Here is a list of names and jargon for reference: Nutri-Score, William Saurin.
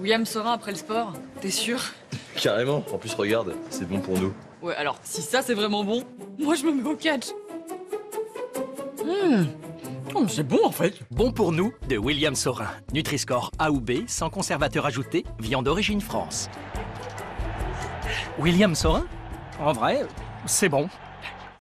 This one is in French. William Saurin après le sport, t'es sûr? Carrément, en plus regarde, c'est bon pour nous. Ouais, alors si ça c'est vraiment bon, moi je me mets au catch. Oh, c'est bon en fait. Bon pour nous de William Saurin. Nutri-Score A ou B, sans conservateur ajouté, viande d'origine France. William Saurin? En vrai, c'est bon.